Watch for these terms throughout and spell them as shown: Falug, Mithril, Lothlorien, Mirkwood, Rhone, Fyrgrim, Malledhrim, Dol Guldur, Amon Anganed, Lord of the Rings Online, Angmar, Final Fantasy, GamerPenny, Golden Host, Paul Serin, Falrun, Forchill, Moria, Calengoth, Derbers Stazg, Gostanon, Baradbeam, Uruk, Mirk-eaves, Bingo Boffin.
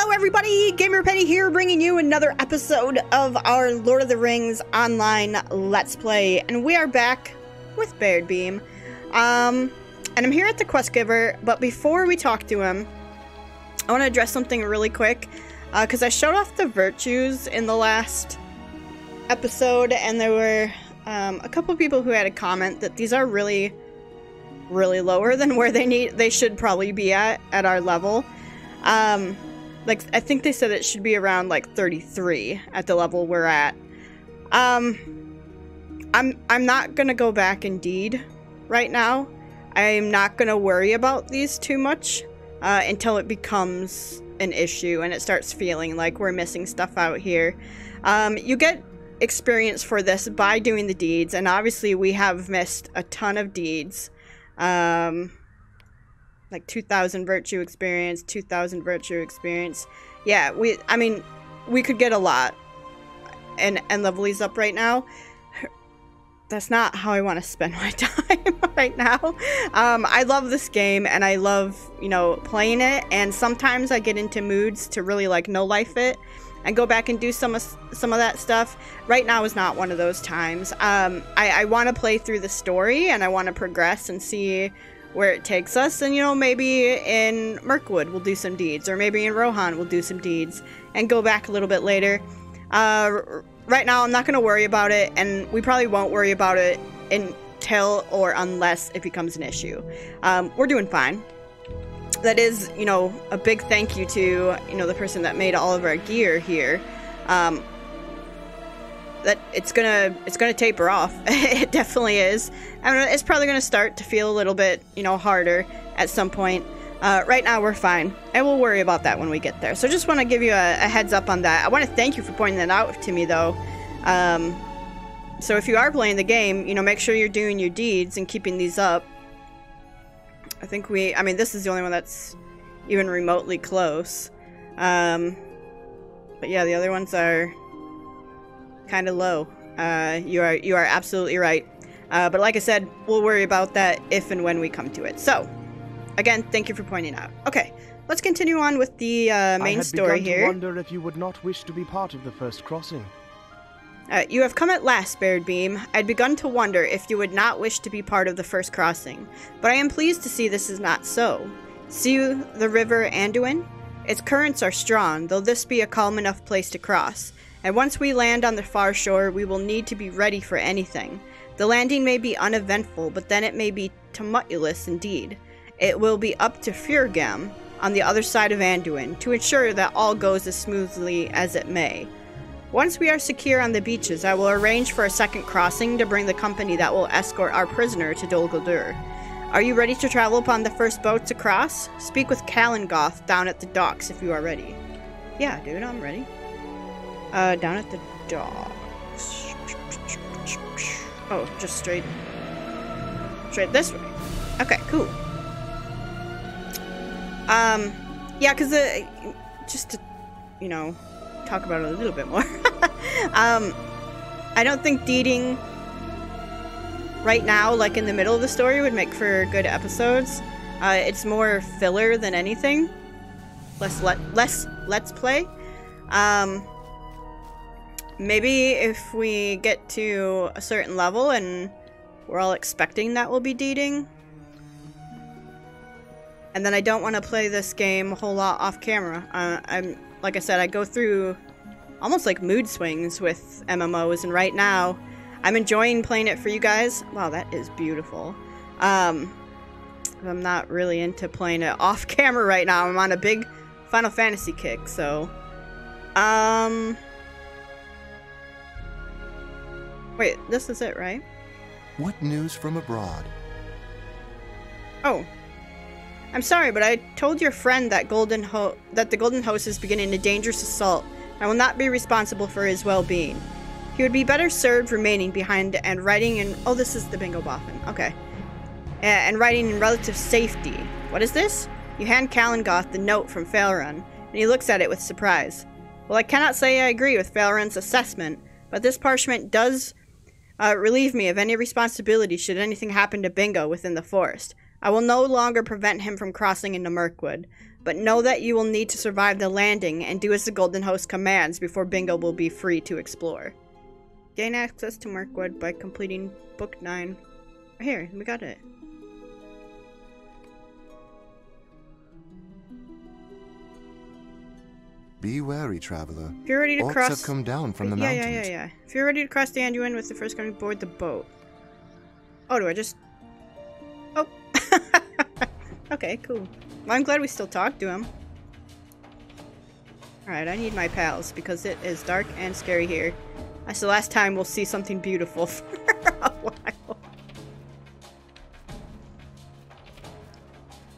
Hello everybody, GamerPenny here, bringing you another episode of our Lord of the Rings Online Let's Play, and we are back with Baradbeam, and I'm here at the quest giver, but before we talk to him, I want to address something really quick, because I showed off the virtues in the last episode, and there were a couple people who had a comment that these are really lower than where they should probably be at our level. Like, I think they said it should be around, like, 33 at the level we're at. I'm not gonna go back Indeed right now. I'm not gonna worry about these too much, until it becomes an issue and it starts feeling like we're missing stuff out here. You get experience for this by doing the deeds, and obviously we have missed a ton of deeds. Like 2,000 virtue experience, 2,000 virtue experience. Yeah, we could get a lot and level these up right now. That's not how I want to spend my time right now. I love this game and I love, you know, playing it. And sometimes I get into moods to really like no-life it and go back and do some of that stuff. Right now is not one of those times. I want to play through the story and I want to progress and see where it takes us, and you know, maybe in Mirkwood we'll do some deeds, or maybe in Rohan we'll do some deeds and go back a little bit later. Right now I'm not gonna worry about it, and we probably won't worry about it until or unless it becomes an issue. We're doing fine. That is, you know, a big thank you to, you know, the person that made all of our gear here. That it's gonna taper off. It definitely is. I don't know, it's probably gonna start to feel a little bit, you know, harder at some point. Right now we're fine, and we'll worry about that when we get there. So just want to give you a heads up on that. I want to thank you for pointing that out to me though. So if you are playing the game, you know, make sure you're doing your deeds and keeping these up. I mean this is the only one that's even remotely close. But yeah, the other ones are kind of low. You are absolutely right. But like I said, we'll worry about that if and when we come to it. So, again, thank you for pointing out. Okay, let's continue on with the main story here. I had begun to wonder if you would not wish to be part of the first crossing. You have come at last, Baradbeam. I'd begun to wonder if you would not wish to be part of the first crossing, but I am pleased to see this is not so. See you the river Anduin? Its currents are strong, though this be a calm enough place to cross. And once we land on the far shore, we will need to be ready for anything. The landing may be uneventful, but then it may be tumultuous indeed. It will be up to Fyrgrim, on the other side of Anduin, to ensure that all goes as smoothly as it may. Once we are secure on the beaches, I will arrange for a second crossing to bring the company that will escort our prisoner to Dol Guldur. Are you ready to travel upon the first boat to cross? Speak with Calengoth down at the docks if you are ready. Yeah, dude, I'm ready. Down at the docks. Oh, just straight this way. Okay, cool. Yeah, because just to, you know, talk about it a little bit more. I don't think deeding right now, like in the middle of the story, would make for good episodes. It's more filler than anything. Less let's play. Maybe if we get to a certain level and we're all expecting that we'll be deeding. And then I don't want to play this game a whole lot off camera. Like I said, I go through almost like mood swings with MMOs, and right now I'm enjoying playing it for you guys. Wow, that is beautiful. I'm not really into playing it off camera right now. I'm on a big Final Fantasy kick, so... Wait, this is it, right? What news from abroad? Oh. I'm sorry, but I told your friend that the Golden Host is beginning a dangerous assault and will not be responsible for his well-being. He would be better served remaining behind and writing in... Oh, this is the Bingo Boffin. Okay. And writing in relative safety. What is this? You hand Calengoth the note from Falrun, and he looks at it with surprise. Well, I cannot say I agree with Falrun's assessment, but this parchment does... relieve me of any responsibility should anything happen to Bingo within the forest. I will no longer prevent him from crossing into Mirkwood, but know that you will need to survive the landing and do as the Golden Host commands before Bingo will be free to explore. Gain access to Mirkwood by completing Book 9. Here, we got it. Be wary, traveler. If you're ready to cross, have come down from the mountains. Yeah. If you're ready to cross the Anduin with the first coming board the boat. Oh, do I just? Oh. Okay, cool. Well, I'm glad we still talked to him. All right, I need my pals because it is dark and scary here. That's the last time we'll see something beautiful for a while.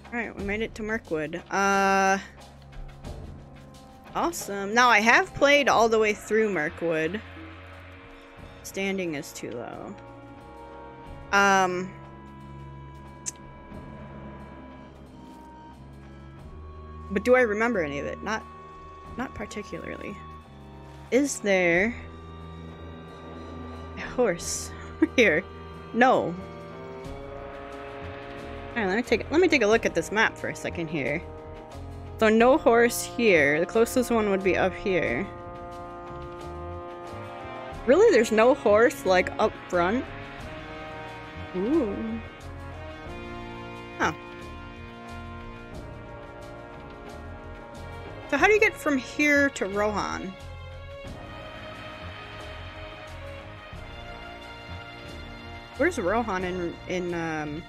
All right, we made it to Mirkwood. Awesome. Now, I have played all the way through Mirkwood. Standing is too low. But do I remember any of it? Not particularly. Is there a horse here? No. Alright, let me take a look at this map for a second here. So no horse here. The closest one would be up here. Really, there's no horse like up front? Ooh. Huh. So how do you get from here to Rohan? Where's Rohan in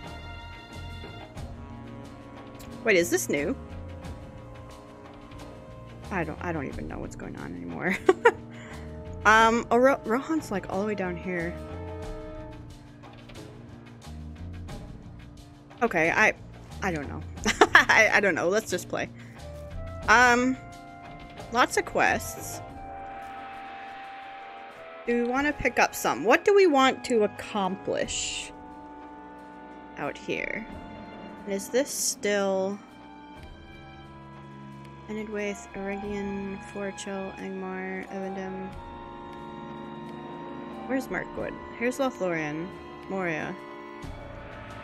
Wait, is this new? I don't even know what's going on anymore. Oh, Rohan's like all the way down here. Okay, I don't know. I don't know. Let's just play. Lots of quests. Do we want to pick up some? What do we want to accomplish out here? And is this still? Ended with Oregon, Forchill, Angmar, Evendim. Where's Mirkwood? Here's Lothlorien, Moria.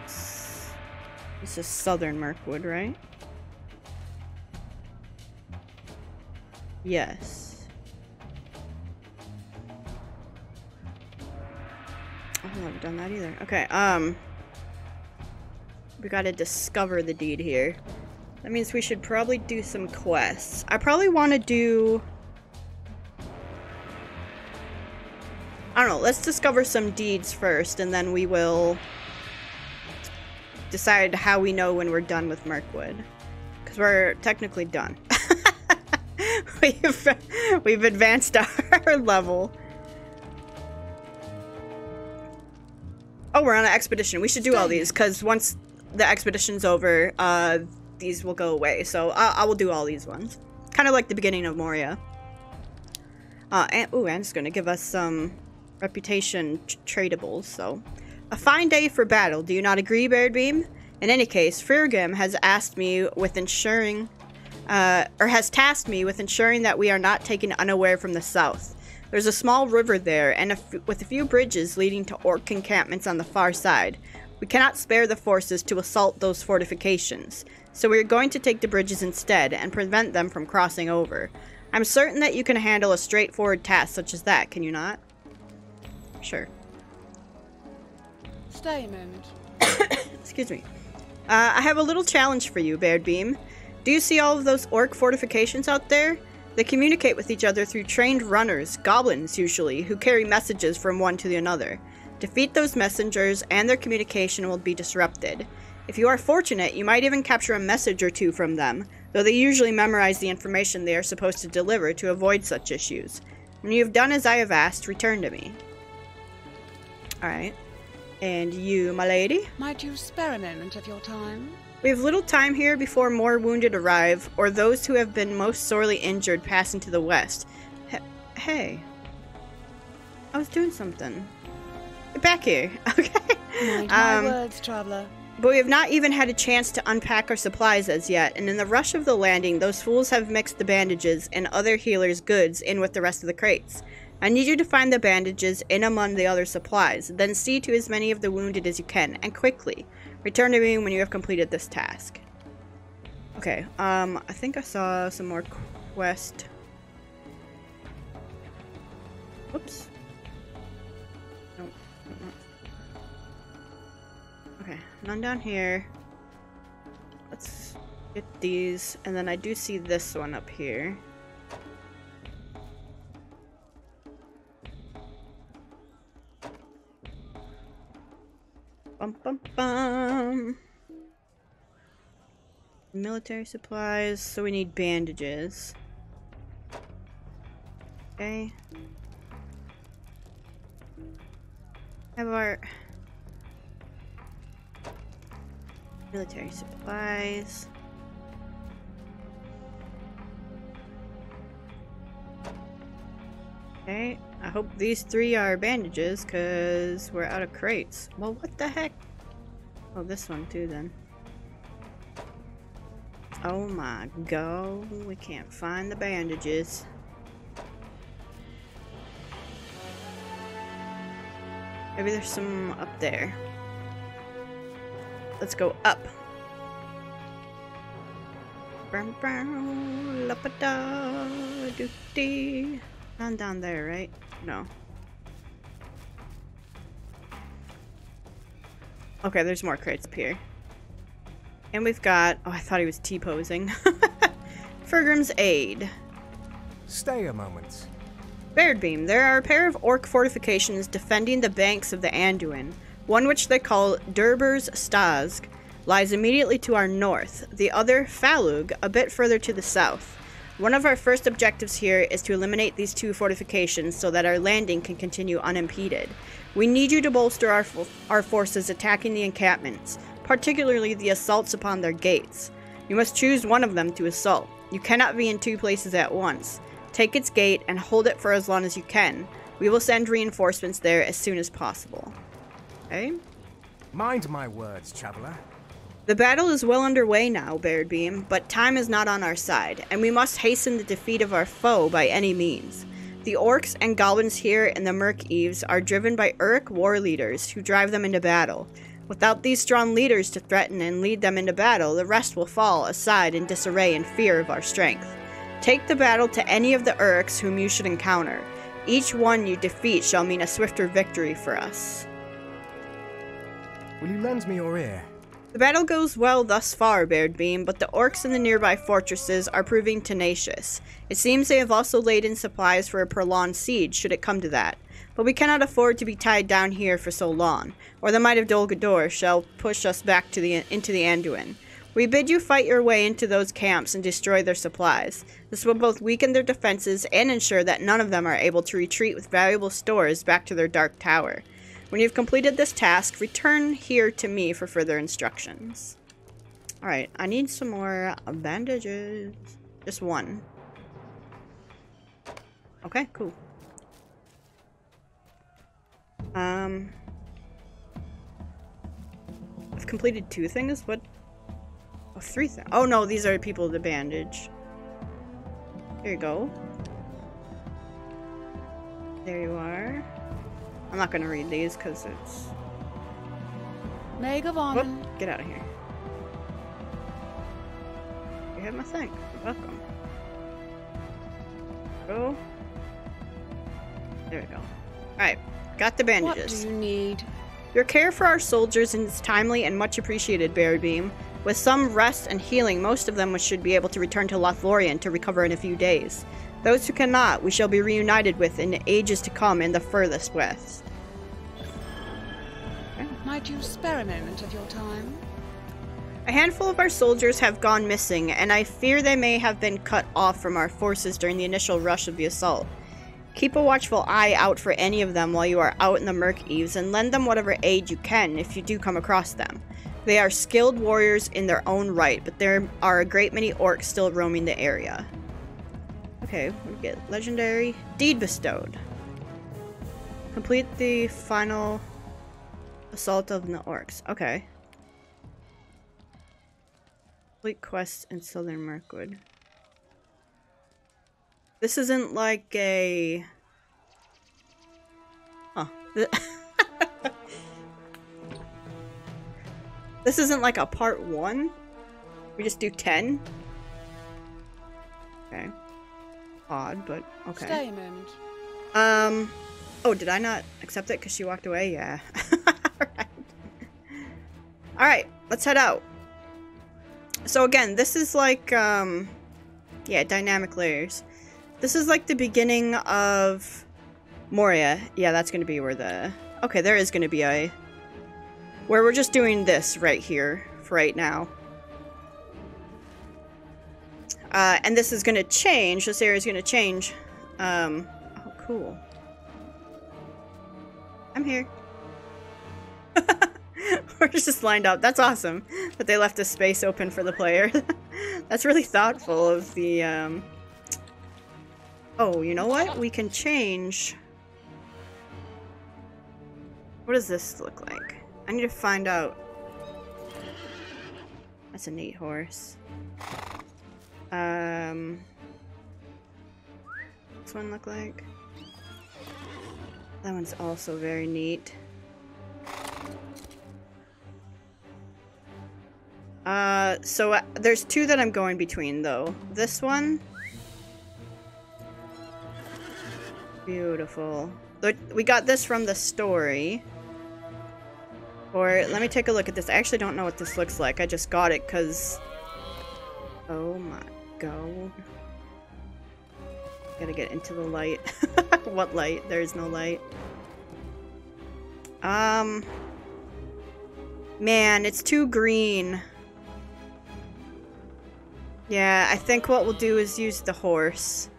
This is southern Mirkwood, right? Yes. I haven't done that either. Okay, we gotta discover the deed here. That means we should probably do some quests. I probably want to do... I don't know, let's discover some deeds first, and then we will decide how we know when we're done with Mirkwood. Because we're technically done. We've advanced our level. Oh, we're on an expedition. We should do all these, because once the expedition's over, these will go away, so I will do all these ones. Kind of like the beginning of Moria. And it's gonna give us some reputation tradables, so. A fine day for battle, do you not agree, Baradbeam? In any case, Fyrgrim has asked me with ensuring, or has tasked me with ensuring that we are not taken unaware from the south. There's a small river there, and with a few bridges leading to orc encampments on the far side. We cannot spare the forces to assault those fortifications, so we are going to take the bridges instead and prevent them from crossing over. I'm certain that you can handle a straightforward task such as that, can you not? Sure. Stay a moment. Excuse me. I have a little challenge for you, Baradbeam. Do you see all of those orc fortifications out there? They communicate with each other through trained runners, goblins usually, who carry messages from one to the another. Defeat those messengers, and their communication will be disrupted. If you are fortunate, you might even capture a message or two from them, though they usually memorize the information they are supposed to deliver to avoid such issues. When you have done as I have asked, return to me. Alright. And you, my lady? Might you spare a moment of your time? We have little time here before more wounded arrive, or those who have been most sorely injured pass into the west. Hey. I was doing something. Back here, okay? My words, traveler. But we have not even had a chance to unpack our supplies as yet, and in the rush of the landing, those fools have mixed the bandages and other healers' goods in with the rest of the crates. I need you to find the bandages in among the other supplies, then see to as many of the wounded as you can, and quickly. Return to me when you have completed this task. Okay, I think I saw some more quest. Whoops. Nope. Okay, none down here. Let's get these, and then I do see this one up here. Bum bum bum. Military supplies, so we need bandages. Okay. Have our military supplies. Okay, I hope these three are bandages because we're out of crates. Well, what the heck? Oh, this one too then. Oh my god, we can't find the bandages. Maybe there's some up there. Let's go up. Brown, brown, lapada, duty. Not down there, right? No. Okay, there's more crates up here. And we've got, oh, I thought he was T-posing. Fyrgrim's aid. Stay a moment. Baradbeam, there are a pair of orc fortifications defending the banks of the Anduin. One which they call Derbers Stazg lies immediately to our north. The other, Falug, a bit further to the south. One of our first objectives here is to eliminate these two fortifications so that our landing can continue unimpeded. We need you to bolster our forces attacking the encampments, particularly the assaults upon their gates. You must choose one of them to assault. You cannot be in two places at once. Take its gate and hold it for as long as you can. We will send reinforcements there as soon as possible. Okay. Mind my words, traveler. The battle is well underway now, Baradbeam, but time is not on our side, and we must hasten the defeat of our foe by any means. The orcs and goblins here in the Mirk-eaves are driven by Uruk war leaders who drive them into battle. Without these strong leaders to threaten and lead them into battle, the rest will fall aside in disarray and fear of our strength. Take the battle to any of the Uruks whom you should encounter. Each one you defeat shall mean a swifter victory for us. Will you lend me your ear? The battle goes well thus far, Baradbeam, but the orcs in the nearby fortresses are proving tenacious. It seems they have also laid in supplies for a prolonged siege, should it come to that. But we cannot afford to be tied down here for so long, or the might of Dol Guldur shall push us back to into the Anduin. We bid you fight your way into those camps and destroy their supplies. This will both weaken their defenses and ensure that none of them are able to retreat with valuable stores back to their dark tower. When you've completed this task, return here to me for further instructions. Alright, I need some more bandages. Just one. Okay, cool. I've completed two things? What? Oh, three things. Oh no, these are people with the bandage. Here you go. There you are. I'm not gonna read these because it's... Whoop, get out of here. You have my thing. Welcome. Go. There we go. Alright. Got the bandages. What do you need? Your care for our soldiers is timely and much appreciated, Baradbeam. With some rest and healing, most of them should be able to return to Lothlorien to recover in a few days. Those who cannot, we shall be reunited with in ages to come in the furthest west. Okay. Might you spare a moment of your time? A handful of our soldiers have gone missing, and I fear they may have been cut off from our forces during the initial rush of the assault. Keep a watchful eye out for any of them while you are out in the Mirk-eaves, and lend them whatever aid you can if you do come across them. They are skilled warriors in their own right, but there are a great many orcs still roaming the area. Okay, we get legendary deed bestowed. Complete the final assault of the orcs. Okay. Complete quests in Southern Mirkwood. This isn't like a... Huh. This isn't like a part one? We just do 10? Okay. Odd, but okay. Stay a moment. Oh, did I not accept it because she walked away? Yeah. Alright. Alright, let's head out. So again, this is like, yeah, dynamic layers. This is like the beginning of Moria. Yeah, that's gonna be where the... Okay, there is gonna be a... Where we're just doing this right here, for right now. And this is gonna change, this area is gonna change. Oh, cool. I'm here. We're just lined up. That's awesome that they left a space open for the player. That's really thoughtful of the, Oh, you know what? We can change... What does this look like? I need to find out. That's a neat horse. What's one look like? That one's also very neat. So there's two that I'm going between, though. This one. Beautiful. We got this from the story. Or, let me take a look at this. I actually don't know what this looks like. I just got it because... Oh my god. Gotta get into the light. What light? There is no light. Man, it's too green. Yeah, I think what we'll do is use the horse.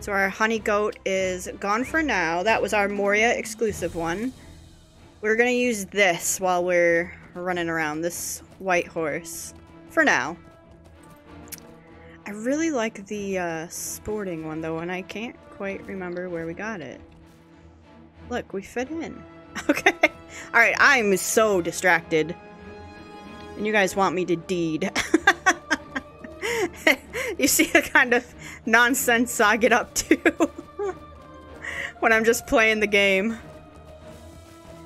So our honey goat is gone for now. That was our Moria exclusive one. We're gonna use this while we're running around, this white horse. For now. I really like the sporting one though, and I can't quite remember where we got it. Look, we fit in. Okay. Alright, I'm so distracted. And you guys want me to deed. You see the kind of nonsense I get up to when I'm just playing the game.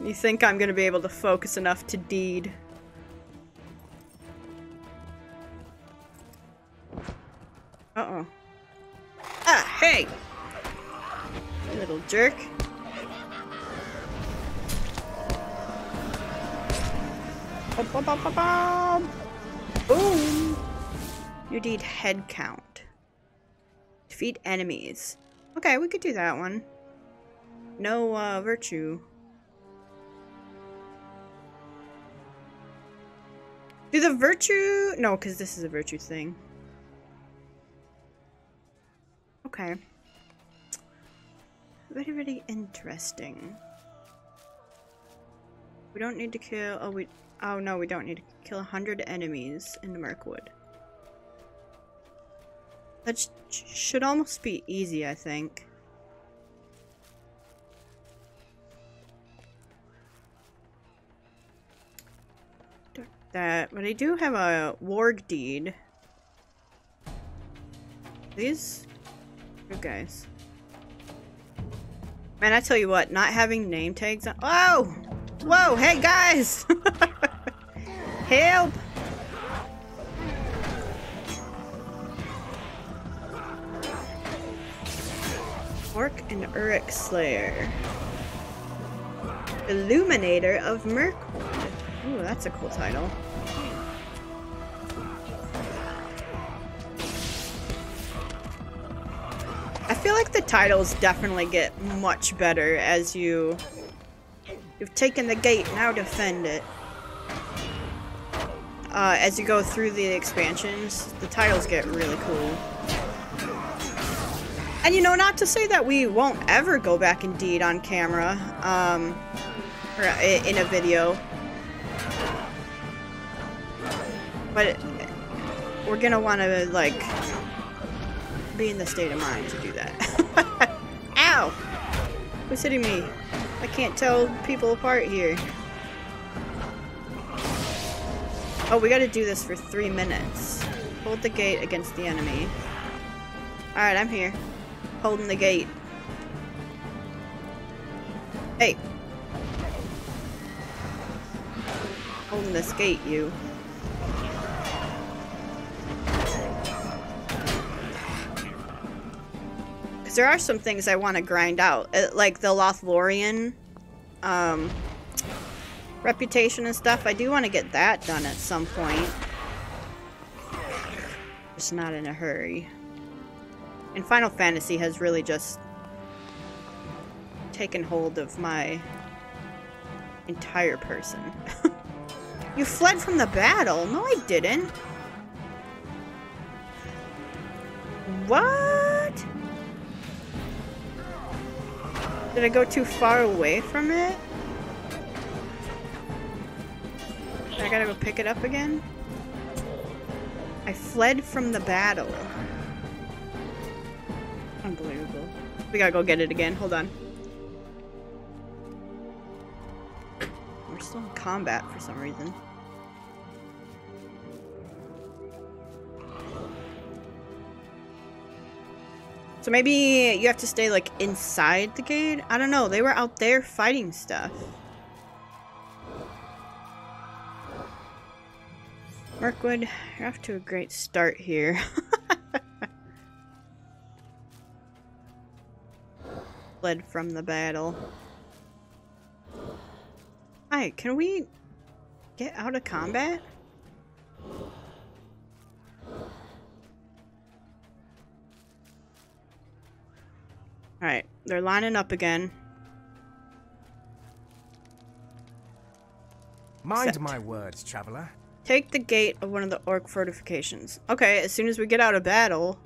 You think I'm gonna be able to focus enough to deed. Uh-oh. Ah, hey! You little jerk. Ba -ba -ba -ba. Boom! You deed head count. Defeat enemies. Okay, we could do that one. No, virtue. Do the virtue... No, because this is a virtue thing. Okay. Very, very interesting. We don't need to kill... Oh, we... Oh, no, we don't need to kill 100 enemies in the Mirkwood. That should almost be easy, I think. That, but I do have a warg deed. These good guys. Man, I tell you what, not having name tags on. Oh! Whoa! Hey guys! Help! Orc and Uruk Slayer. Illuminator of Mirkwood. Ooh, that's a cool title. I feel like the titles definitely get much better as you've taken the gate, now defend it. As you go through the expansions, the titles get really cool. And you know, not to say that we won't ever go back and deed on camera, or in a video. But we're gonna want to, like, be in the state of mind to do that. Ow! Who's hitting me? I can't tell people apart here. Oh, we gotta do this for 3 minutes. Hold the gate against the enemy. Alright, I'm here. Holding the gate. Hey! Holding this gate, you. Because there are some things I want to grind out, like the Lothlorien reputation and stuff. I do want to get that done at some point. Just not in a hurry. And Final Fantasy has really just taken hold of my entire person. You fled from the battle? No, I didn't. What? Did I go too far away from it? I gotta go pick it up again? I fled from the battle. Unbelievable. We gotta go get it again. Hold on. We're still in combat for some reason. So maybe you have to stay, like, inside the gate? I don't know. They were out there fighting stuff. Mirkwood, you're off to a great start here. Fled from the battle. Hi, can we get out of combat? Alright, they're lining up again. Mind my words, traveler. Take the gate of one of the orc fortifications. Okay, as soon as we get out of battle.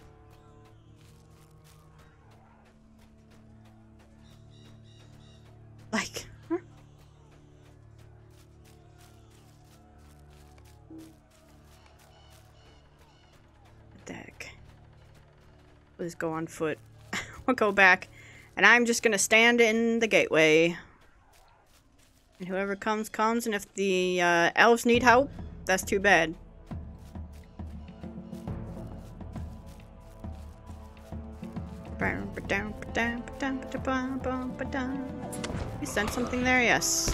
Like, huh? What the heck? We'll just go on foot. We'll go back, and I'm just gonna stand in the gateway. And whoever comes, comes, and if the elves need help, that's too bad. We sent something there, yes.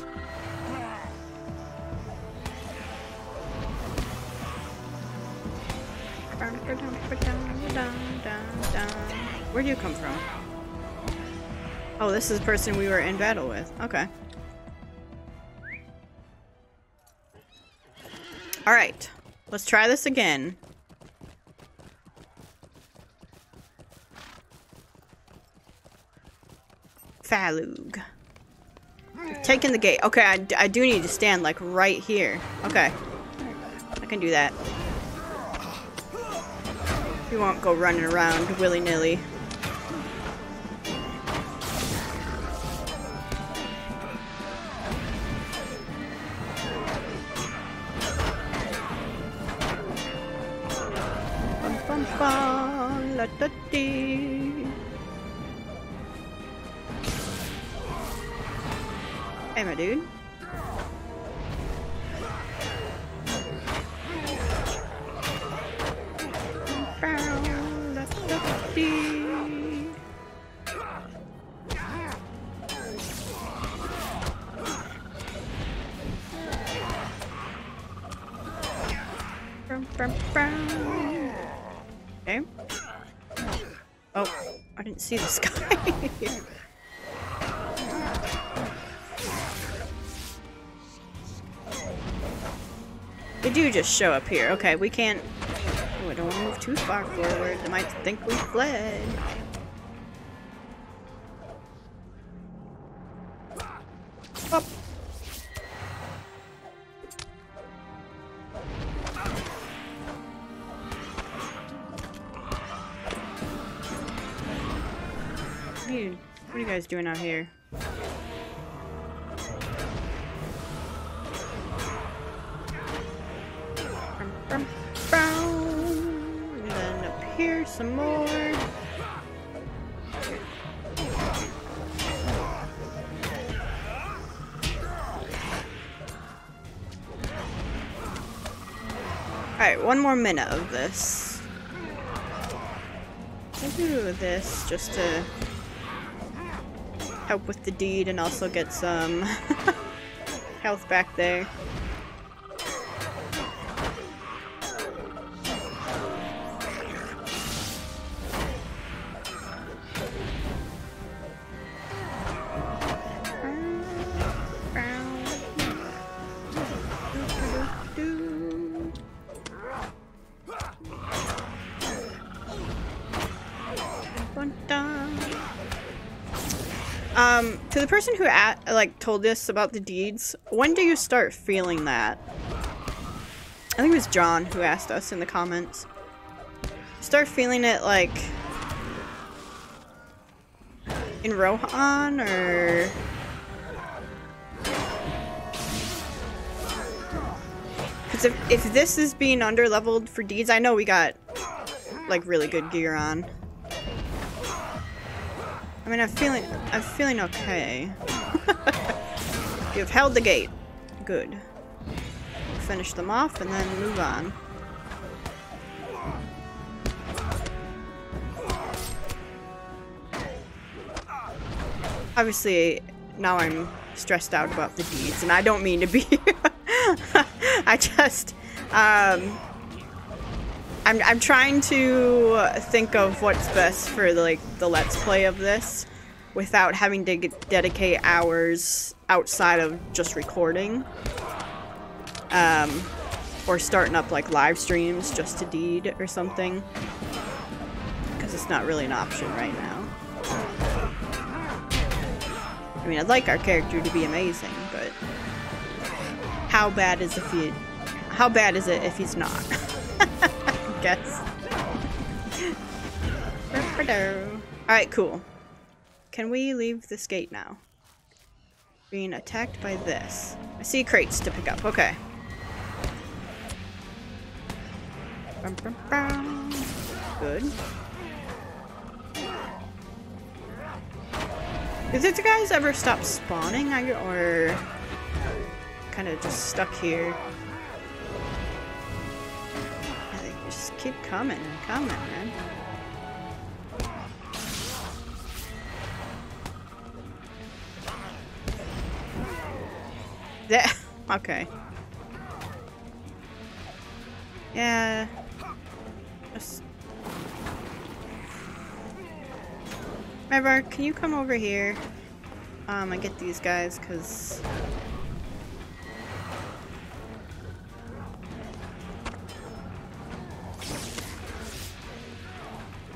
Where do you come from? Oh, this is the person we were in battle with. Okay. Alright. Let's try this again. Falug. Taking the gate. Okay, I do need to stand, like, right here. Okay. I can do that. You won't go running around willy-nilly. Hey, my dude. Okay. Oh, I didn't see this guy. They do just show up here. Okay, we can't. Oh, I don't want to move too far forward. They might think we fled. Oh. What are you guys doing out here? And then up here some more. Alright, one more minute of this. I'll do this just to help with the deed and also get some health back there. Dun, dun. To the person who told us about the deeds, when do you start feeling that? I think it was John who asked us in the comments. Start feeling it like in Rohan, or because if this is being under leveled for deeds, I know we got like really good gear on. I mean, I'm feeling okay. You've held the gate. Good. Finish them off and then move on. Obviously, now I'm stressed out about the deeds, and I don't mean to be. I just, I'm trying to think of what's best for the let's play of this, without having to dedicate hours outside of just recording, or starting up like live streams just to deed or something, because it's not really an option right now. I mean, I'd like our character to be amazing, but how bad is it if he's not? I guess. Alright, cool. Can we leave this gate now? Being attacked by this. I see crates to pick up. Okay. Good. Did these guys ever stop spawning, or kind of just stuck here? I think they just keep coming and coming, man. That okay. Yeah. Just River, can you come over here? I get these guys because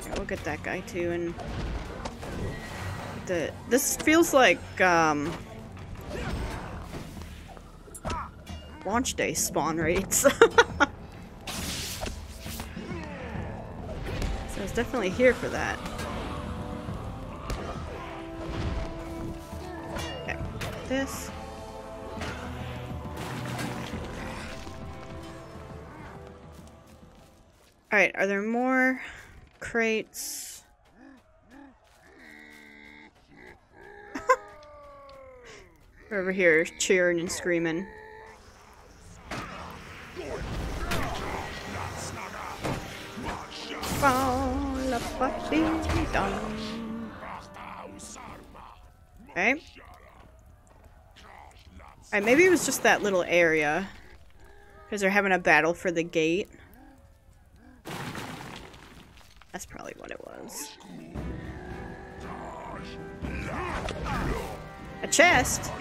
yeah, we'll get that guy too. And this feels like launch day spawn rates. So I was definitely here for that. This. Alright, are there more crates? We're over here cheering and screaming. Okay. Alright, maybe it was just that little area. Because they're having a battle for the gate. That's probably what it was. A chest!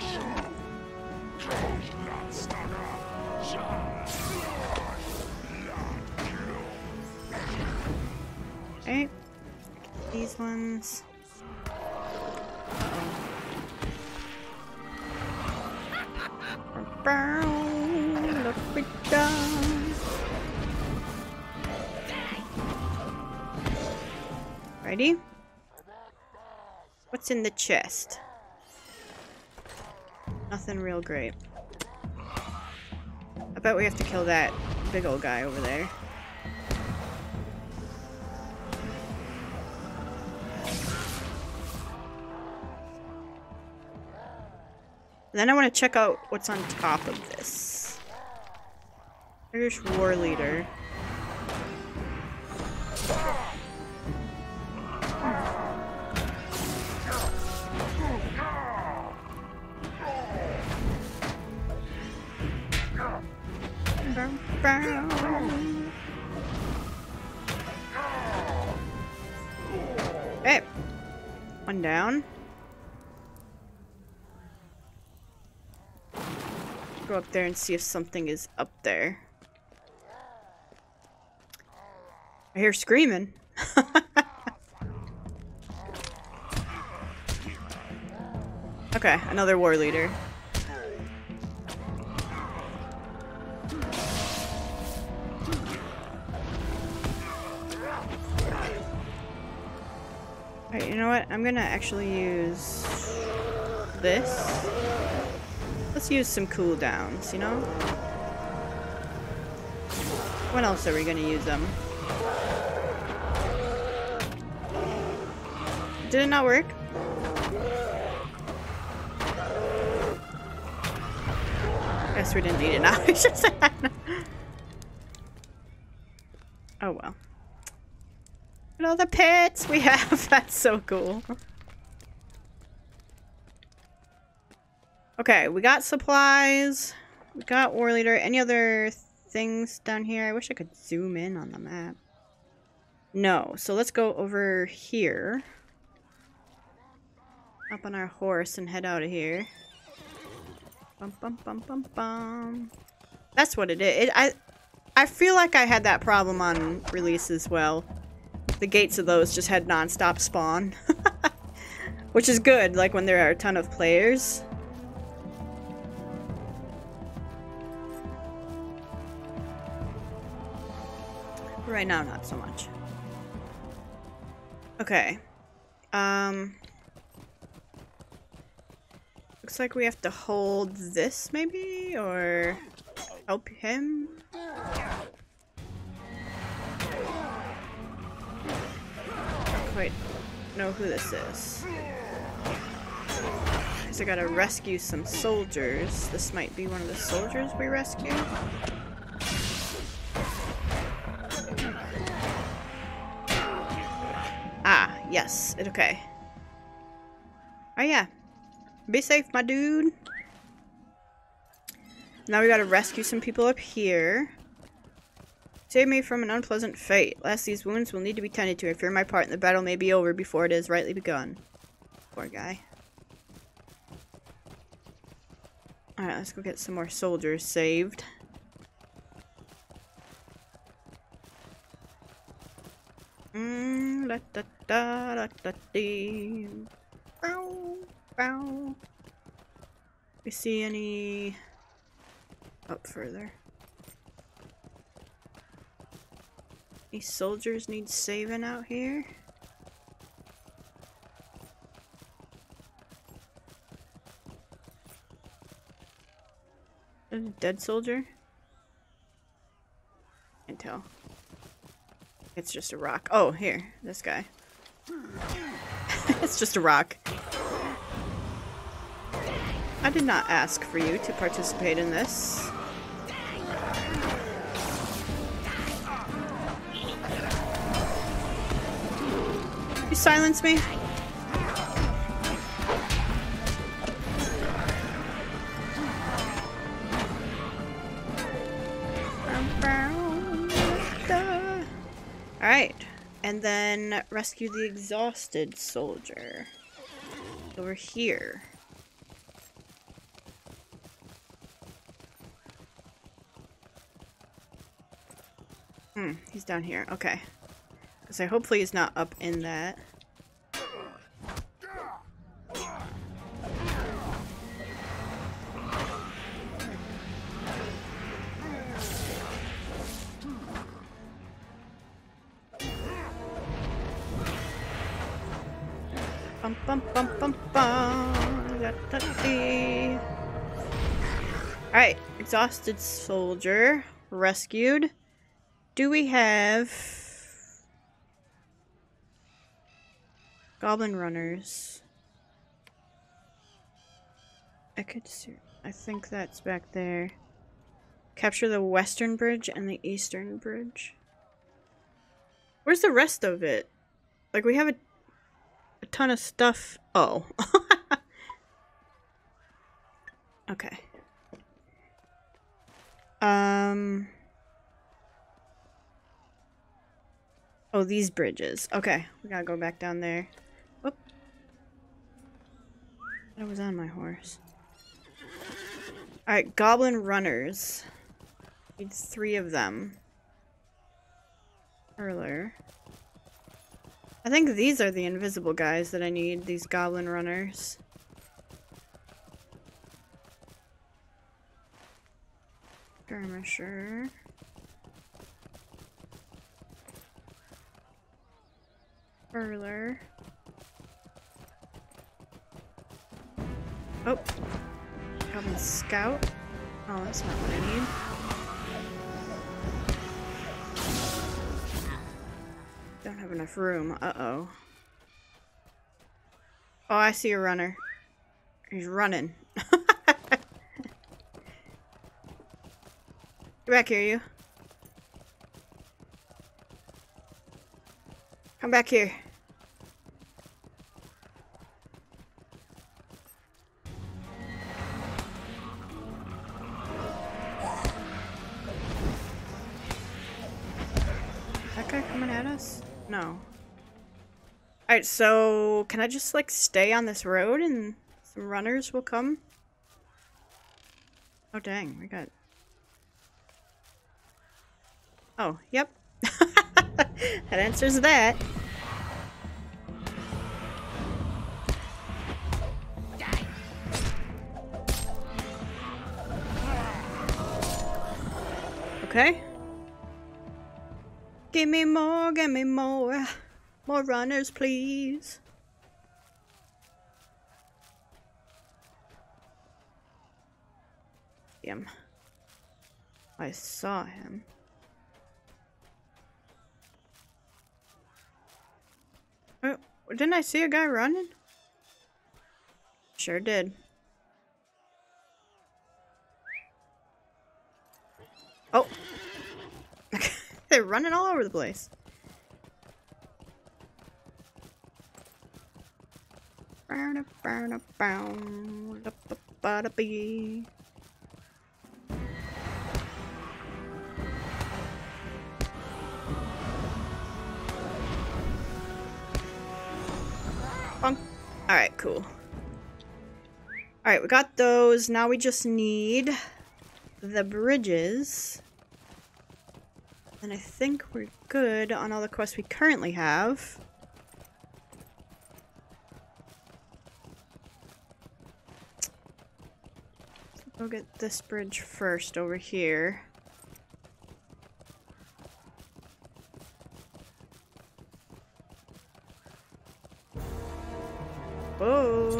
Alright. These ones. Ready? What's in the chest? Nothing real great. I bet we have to kill that big old guy over there. Then I want to check out what's on top of this. Irish war leader. Hey, one down. Go up there and see if something is up there. I hear screaming. Okay, another war leader. Alright, you know what? I'm gonna actually use this. Let's use some cooldowns, you know? When else are we gonna use them? Did it not work? Guess we didn't need it now. Oh well. And all the pets we have. That's so cool. Okay, we got supplies. We got war leader. Any other things down here? I wish I could zoom in on the map. No. So let's go over here. Up on our horse and head out of here. Bum, bum, bum, bum, bum. That's what it is. I feel like I had that problem on release as well. The gates of those just had non-stop spawn. Which is good, like when there are a ton of players. But right now, not so much. Okay. Looks like we have to hold this, maybe? Or help him? Don't quite know who this is. Because I gotta rescue some soldiers. This might be one of the soldiers we rescue. Ah, yes. Okay. Oh, yeah. Be safe, my dude. Now we gotta rescue some people up here. Save me from an unpleasant fate. Lest these wounds will need to be tended to. I fear my part in the battle may be over before it is rightly begun. Poor guy. Alright, let's go get some more soldiers saved. Da da da da da dee. Ow. Wow. We see any up further? Any soldiers need saving out here? A dead soldier? Can't tell. It's just a rock. Oh, here, this guy. It's just a rock. I did not ask for you to participate in this. You silence me? Alright. And then rescue the exhausted soldier. Over here. Hmm, he's down here. Okay. So hopefully he's not up in that. Bum bum bum bum bum. Alright, exhausted soldier rescued. Do we have goblin runners? I could see. I think that's back there. Capture the western bridge and the eastern bridge. Where's the rest of it? Like we have a ton of stuff. Oh. Okay. Oh, these bridges. Okay, we gotta go back down there. Whoop. I was on my horse. Alright, goblin runners. Need 3 of them. Hurler. I think these are the invisible guys that I need, these goblin runners. skirmisher. Furler. Oh, Goblin Scout. Oh, that's not what I need. Don't have enough room. Uh-oh. Oh, I see a runner. He's running. Get back here, you. Come back here. No. Alright, so can I just like stay on this road and some runners will come? Oh dang, we got... Oh, yep. That answers that. Okay. Give me more. More runners, please. Damn. I saw him. Oh, didn't I see a guy running? Sure did. Oh. They're running all over the place. Alright, cool. Alright, we got those. Now we just need the bridges. And I think we're good on all the quests we currently have. We'll get this bridge first over here. Whoa.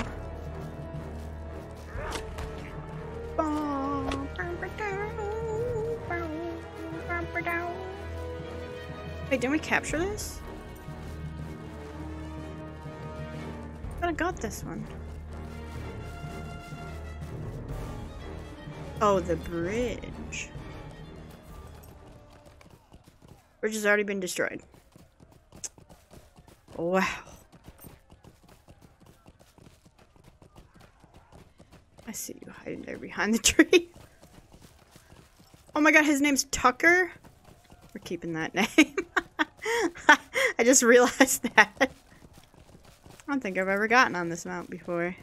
Wait, didn't we capture this? I thought I got this one. Oh, the bridge. Bridge has already been destroyed. Wow. I see you hiding there behind the tree. Oh my god, his name's Tucker? We're keeping that name. I just realized that. I don't think I've ever gotten on this mount before.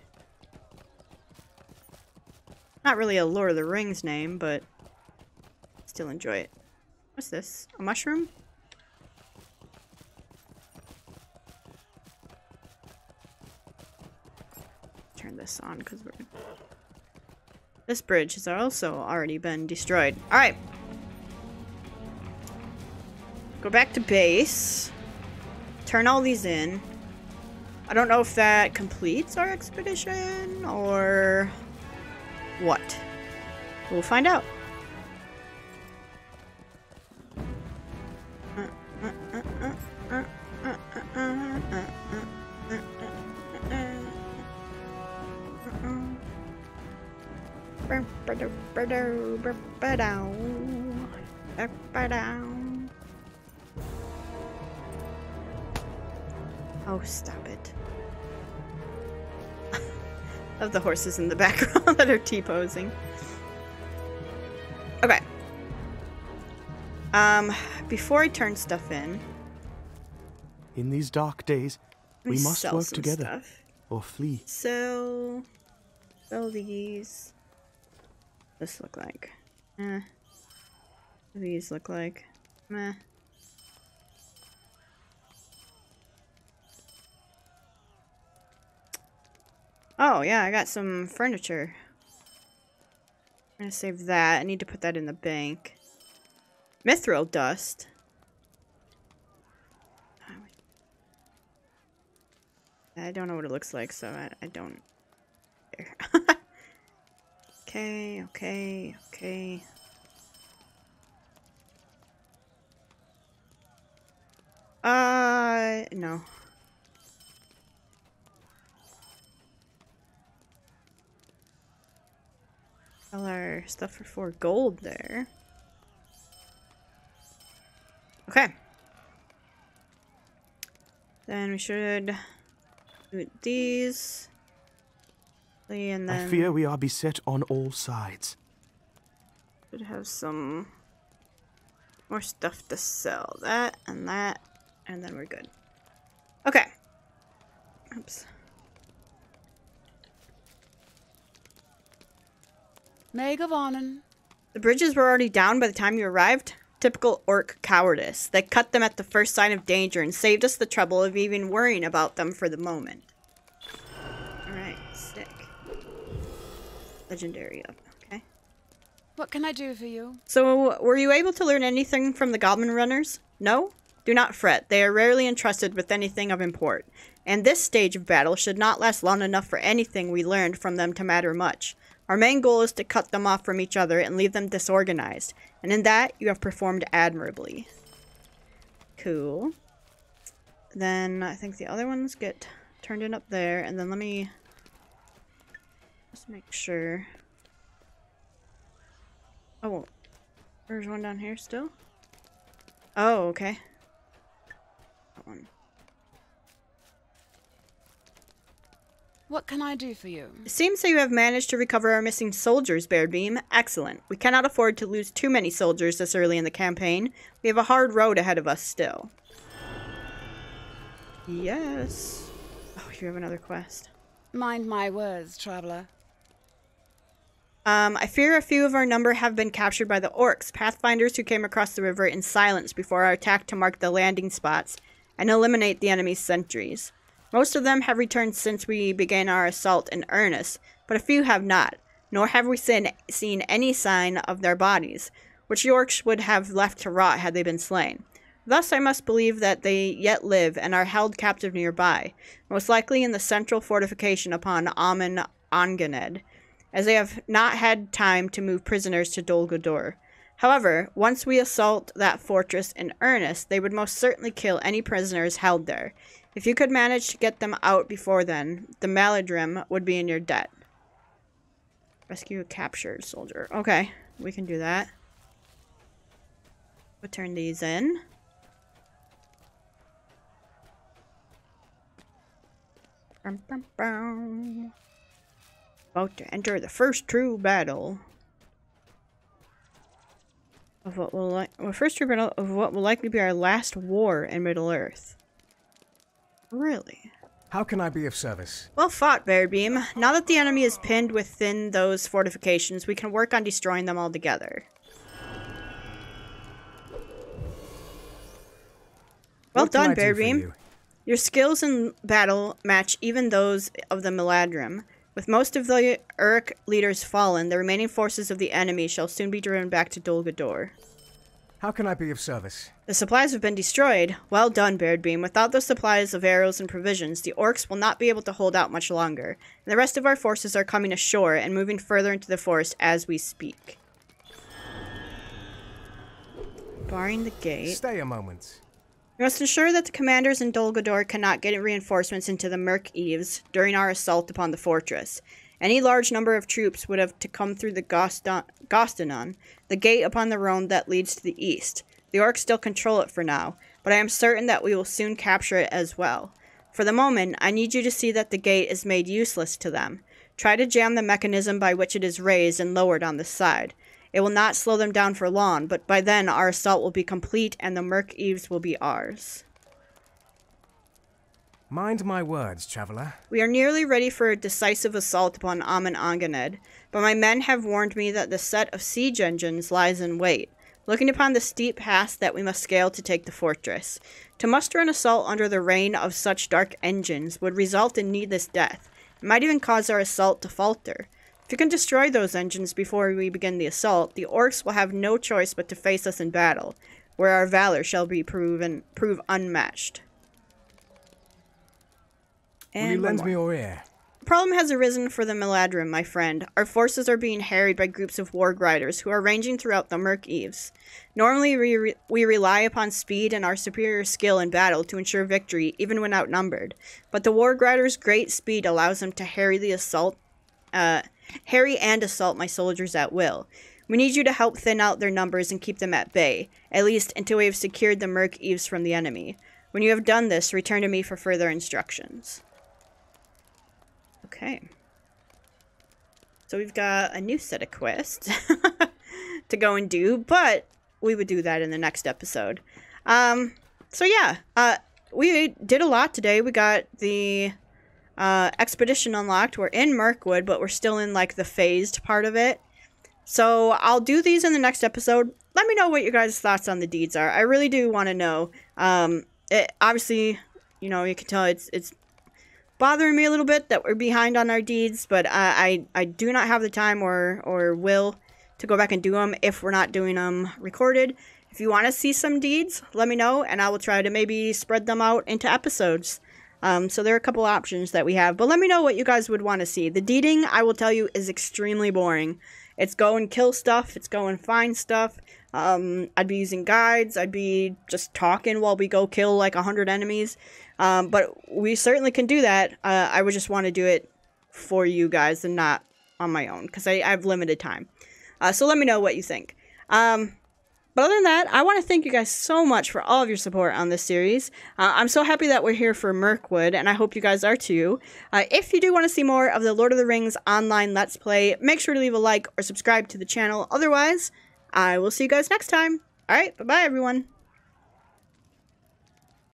Not really a Lord of the Rings name, but still enjoy it. What's this? A mushroom? Turn this on because we're... This bridge has also already been destroyed. Alright. Go back to base. Turn all these in. I don't know if that completes our expedition or what. We'll find out. Oh, stop it. Of the horses in the background that are T-posing. Okay. Before I turn stuff in... In these dark days, we must work together or flee. So... Sell these. This look like. Eh. These look like. Meh. Oh, yeah, I got some furniture. I'm gonna save that. I need to put that in the bank. Mithril dust. I don't know what it looks like, so I don't. Okay, okay, okay. No. Sell our stuff for 4 gold there. Okay. Then we should loot these. And then I fear we are beset on all sides. Should have some more stuff to sell. That and that. And then we're good. Okay. Oops. The bridges were already down by the time you arrived. Typical orc cowardice. They cut them at the first sign of danger and saved us the trouble of even worrying about them for the moment. Alright, sick. Legendary up. Okay. What can I do for you? So, were you able to learn anything from the goblin runners? No? Do not fret. They are rarely entrusted with anything of import. And this stage of battle should not last long enough for anything we learned from them to matter much. Our main goal is to cut them off from each other and leave them disorganized. And in that, you have performed admirably. Cool. Then I think the other ones get turned in up there. And then let me just make sure. Oh, there's one down here still? Oh, okay. That one. What can I do for you? It seems that you have managed to recover our missing soldiers, Baradbeam. Excellent. We cannot afford to lose too many soldiers this early in the campaign. We have a hard road ahead of us still. Yes. Oh, you have another quest. Mind my words, traveler. I fear a few of our number have been captured by the orcs, pathfinders who came across the river in silence before our attack to mark the landing spots and eliminate the enemy's sentries. Most of them have returned since we began our assault in earnest, but a few have not, nor have we seen any sign of their bodies, which the orcs would have left to rot had they been slain. Thus I must believe that they yet live and are held captive nearby, most likely in the central fortification upon Amon Anganed, as they have not had time to move prisoners to Dol Guldur. However, once we assault that fortress in earnest, they would most certainly kill any prisoners held there. If you could manage to get them out before then, the Malledhrim would be in your debt. Rescue a captured soldier. Okay, we can do that. We'll turn these in. About to enter the first true battle of what will likely be our last war in Middle-earth. Really? How can I be of service? Well fought, Baradbeam. Now that the enemy is pinned within those fortifications, we can work on destroying them altogether. Well done, Baradbeam. Your skills in battle match even those of the Malledhrim. With most of the Uruk leaders fallen, the remaining forces of the enemy shall soon be driven back to Dol Guldur. How can I be of service? The supplies have been destroyed. Well done, Baradbeam. Without those supplies of arrows and provisions, the orcs will not be able to hold out much longer. And the rest of our forces are coming ashore and moving further into the forest as we speak. Barring the gate. Stay a moment. We must ensure that the commanders in Dol Guldur cannot get reinforcements into the Mirk-eaves during our assault upon the fortress. Any large number of troops would have to come through the Gostanon, the gate upon the Rhone that leads to the east. The orcs still control it for now, but I am certain that we will soon capture it as well. For the moment, I need you to see that the gate is made useless to them. Try to jam the mechanism by which it is raised and lowered on this side. It will not slow them down for long, but by then our assault will be complete and the Mirk-eaves will be ours. Mind my words, traveler. We are nearly ready for a decisive assault upon Amon Anganed, but my men have warned me that the set of siege engines lies in wait, looking upon the steep pass that we must scale to take the fortress. To muster an assault under the reign of such dark engines would result in needless death, and might even cause our assault to falter. If you can destroy those engines before we begin the assault, the orcs will have no choice but to face us in battle, where our valor shall be prove unmatched. And will you lend me your ear? The problem has arisen for the Malledhrim, my friend. Our forces are being harried by groups of warg riders who are ranging throughout the Mirk-eaves. Normally we rely upon speed and our superior skill in battle to ensure victory, even when outnumbered. But the warg riders' great speed allows them to harry and assault my soldiers at will. We need you to help thin out their numbers and keep them at bay, at least until we have secured the Mirk-eaves from the enemy. When you have done this, return to me for further instructions. Okay. So we've got a new set of quests to go and do, but we would do that in the next episode. So yeah, we did a lot today. We got the expedition unlocked. We're in Mirkwood, but we're still in like the phased part of it. So I'll do these in the next episode. Let me know what your guys' thoughts on the deeds are. I really do want to know. It, obviously, you know, you can tell it's bothering me a little bit that we're behind on our deeds, but I do not have the time or will to go back and do them if we're not doing them recorded. If you want to see some deeds, let me know, and I will try to maybe spread them out into episodes. So there are a couple options that we have, but let me know what you guys would want to see. The deeding, I will tell you, is extremely boring. It's go and kill stuff, it's go and find stuff. I'd be using guides, I'd be just talking while we go kill like 100 enemies. But we certainly can do that. I would just want to do it for you guys and not on my own, because I have limited time. So let me know what you think. But other than that, I want to thank you guys so much for all of your support on this series. I'm so happy that we're here for Mirkwood, and I hope you guys are too. If you do want to see more of the Lord of the Rings Online Let's Play, make sure to leave a like or subscribe to the channel. Otherwise, I will see you guys next time. All right, bye-bye, everyone.